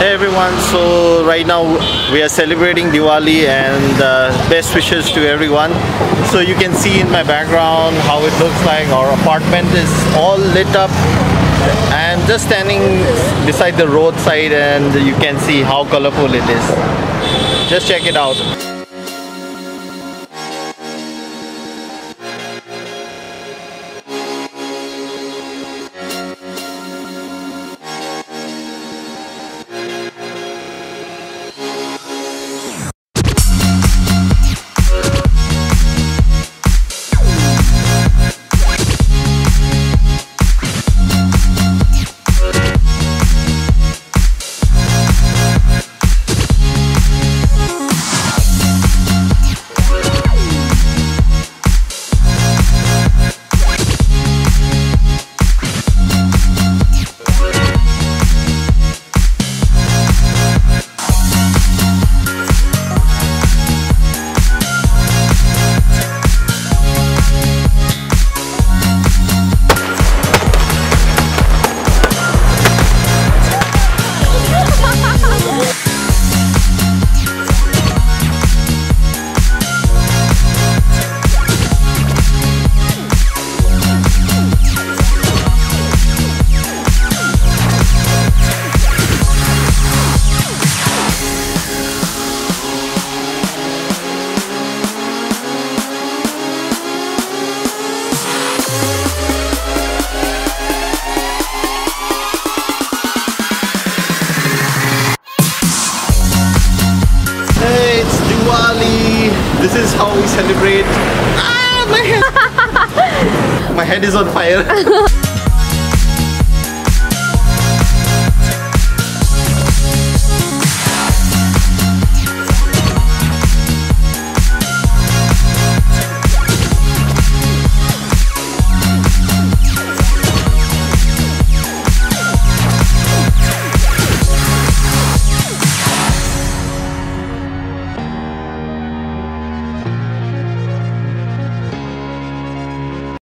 Hey everyone, so right now we are celebrating Diwali and best wishes to everyone. So you can see in my background how it looks like. Our apartment is all lit up. I am just standing beside the roadside and you can see how colorful it is. Just check it out. This is how we celebrate. My head is on fire.